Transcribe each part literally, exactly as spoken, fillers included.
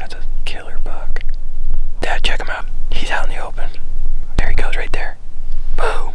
That's a killer buck. Dad, check him out. He's out in the open. There he goes right there. Boom.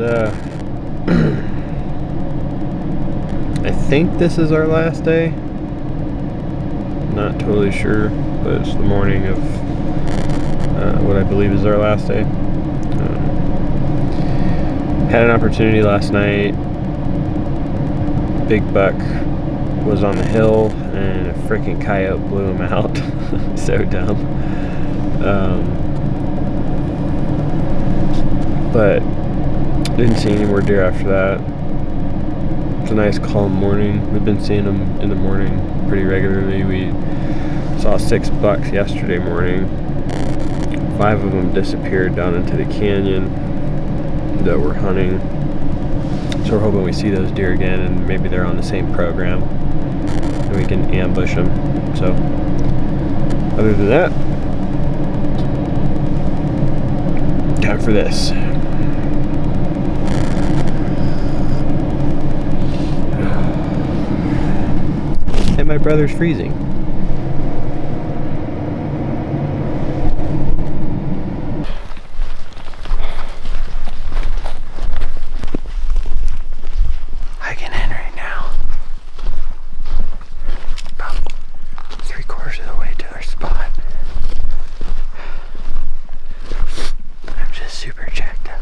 Uh, I think this is our last day. Not totally sure, but it's the morning of uh, what I believe is our last day. Um, had an opportunity last night. Big buck was on the hill and a freaking coyote blew him out. So dumb. Um, but didn't see any more deer after that. It's a nice calm morning. We've been seeing them in the morning pretty regularly. We saw six bucks yesterday morning. Five of them disappeared down into the canyon that we're hunting. So we're hoping we see those deer again, and maybe they're on the same program and we can ambush them. So other than that, time for this. My brother's freezing. Hiking in right now. About three quarters of the way to our spot. I'm just super jacked up.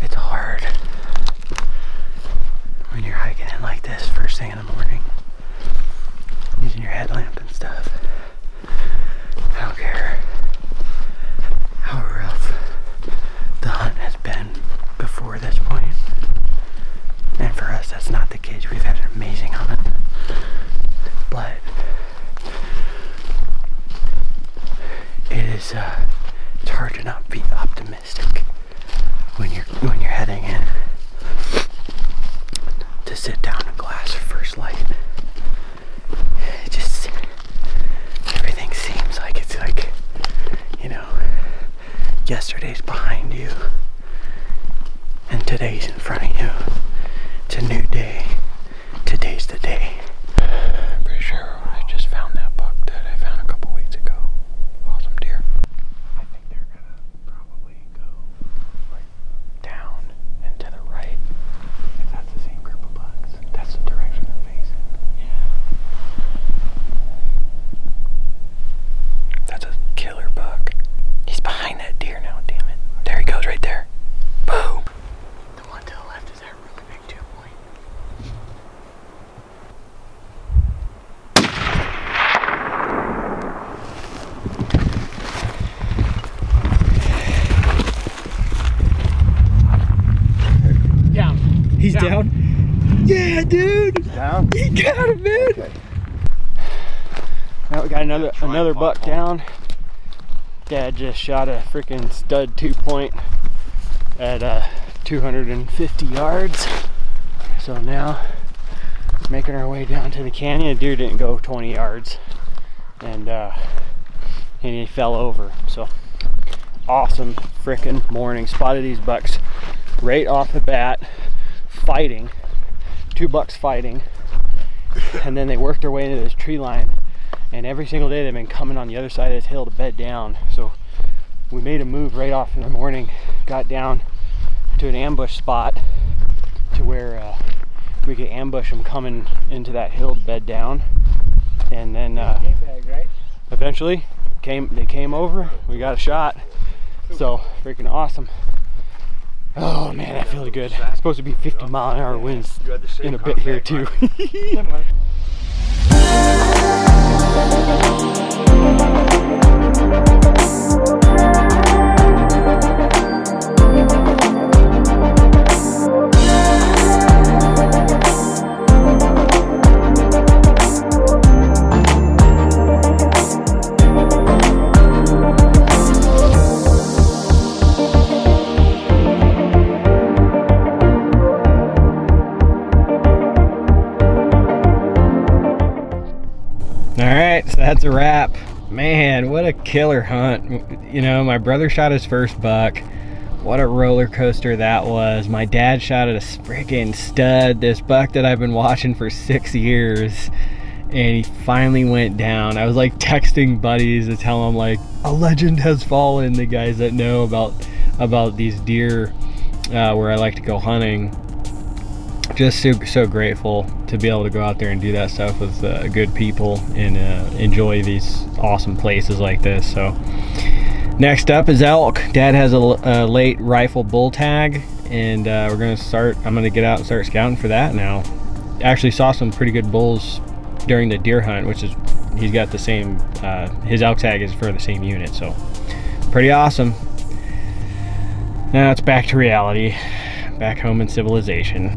It's hard when you're hiking in like this first thing in the morning. Using your headlamp and stuff. I don't care how rough the hunt has been before this point. And for us, that's not the case. We've had an amazing hunt. But it is uh, it's hard to not be optimistic when you're when you're heading in to sit down a glass of first light. It just, everything seems like it's like, you know, yesterday's behind you and today's in front of you. It's a new day. Today's the day. I'm pretty sure I just found that buck that I found a couple weeks ago. Awesome deer. I think they're gonna probably go like down and to the right. If that's the same group of bucks, that's the direction they're facing. Yeah. That's a killer buck. He's behind that deer now, damn it. There he goes right there. Boom. The one to the left is that really big two point. Down. He's down. down? Yeah, dude. Down? You got it, man. Okay. Now we got another another buck down. Dad just shot a freaking stud two point at uh, two hundred fifty yards. So now making our way down to the canyon. The deer didn't go twenty yards, and uh, and he fell over. So awesome freaking morning. Spotted these bucks right off the bat, fighting, two bucks fighting, and then they worked their way into this tree line. And every single day they've been coming on the other side of this hill to bed down. So we made a move right off in the morning, got down to an ambush spot to where uh, we could ambush them coming into that hill to bed down. And then uh, eventually came they came over, we got a shot. So freaking awesome. Oh man, that feels good. It's supposed to be fifty mile an hour winds in a bit here too. Alright, so that's a wrap. Man, what a killer hunt. You know, my brother shot his first buck. What a roller coaster that was. My dad shot at a freaking stud, this buck that I've been watching for six years. And he finally went down. I was like texting buddies to tell them like, a legend has fallen, the guys that know about, about these deer uh, where I like to go hunting. Just so, so grateful to be able to go out there and do that stuff with uh, good people and uh, enjoy these awesome places like this. So next up is elk. Dad has a, a late rifle bull tag, and uh, we're gonna start I'm gonna get out and start scouting for that now. Actually saw some pretty good bulls during the deer hunt, which is he's got the same uh, his elk tag is for the same unit, so pretty awesome. Now it's back to reality, back home in civilization.